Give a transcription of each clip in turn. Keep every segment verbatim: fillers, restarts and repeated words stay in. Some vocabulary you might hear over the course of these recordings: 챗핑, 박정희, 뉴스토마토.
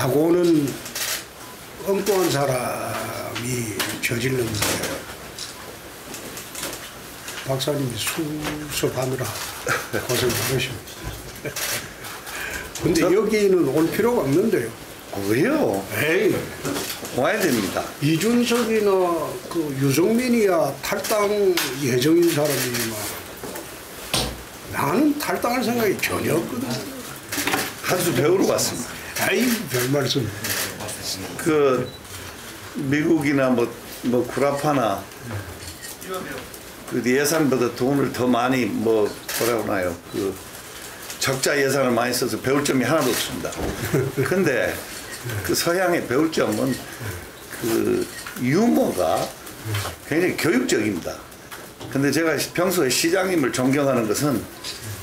사고는 엉뚱한 사람이 저질른 거예요. 박사님이 수습하느라 고생 많으십니다. 근데 여기는 올 필요가 없는데요. 왜요? 에이. 와야 됩니다. 이준석이나 그 유승민이야 탈당 예정인 사람이지만 나는 탈당할 생각이 전혀 없거든. 한수 배우러 왔습니다. 아이, 별 말씀. 그 미국이나 뭐, 뭐 구라파나 그 예산보다 돈을 더 많이 뭐 뭐라고 나요? 그 적자 예산을 많이 써서 배울 점이 하나도 없습니다. 근데 그 서양의 배울 점은 그 유머가 굉장히 교육적입니다. 근데 제가 평소에 시장님을 존경하는 것은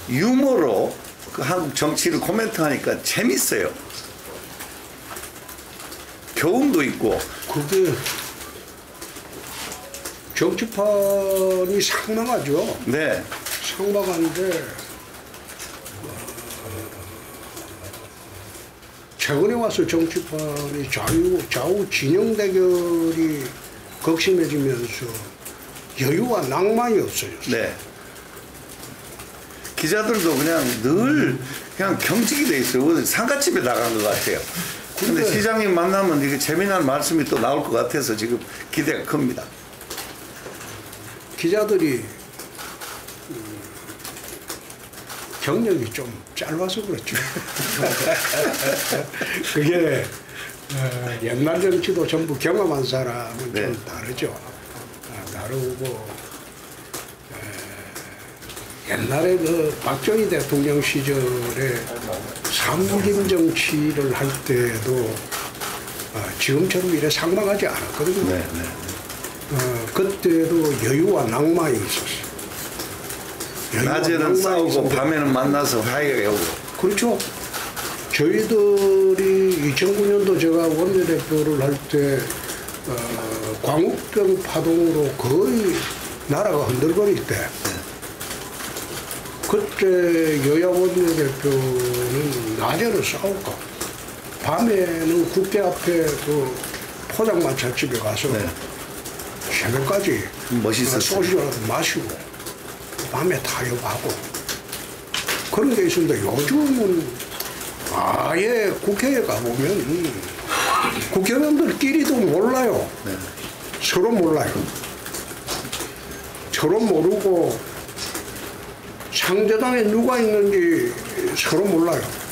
유머로 그 한국 정치를 코멘트하니까 재밌어요. 교훈도 있고. 그게 정치판이 상망하죠. 네. 상망한데 최근에 와서 정치판이 좌우, 좌우 진영 대결이 극심해지면서 여유와 낭만이 없어졌어요. 네. 기자들도 그냥 늘 그냥 경직이 돼 있어요. 상가집에 나간 것 같아요. 근데 시장님 만나면 이게 재미난 말씀이 또 나올 것 같아서 지금 기대가 큽니다. 기자들이 경력이 좀 짧아서 그렇죠. 그게 옛날 정치도 전부 경험한 사람은 네. 좀 다르죠. 다르고 옛날에 그 박정희 대통령 시절에 삼부림 정치를 할 때도 지금처럼 이래 상망하지 않았거든요. 네, 네. 어, 그때도 여유와 낭만이 있었어요. 낮에는 싸우고 밤에는 만나서 화해가 오고. 그렇죠. 저희들이 이천구 년도 제가 원내대표를 할 때 어, 광우병 파동으로 거의 나라가 흔들거릴 때 그때 여야 원내대표는 낮에는 싸우고 밤에는 국회 앞에 그 포장마차 집에 가서 네. 새벽까지 소주를 마시고 밤에 타협하고 그런 게 있습니다. 요즘은 아예 국회에 가보면 국회의원들끼리도 몰라요. 네. 서로 몰라요. 서로 모르고 상대방에 누가 있는지 서로 몰라요.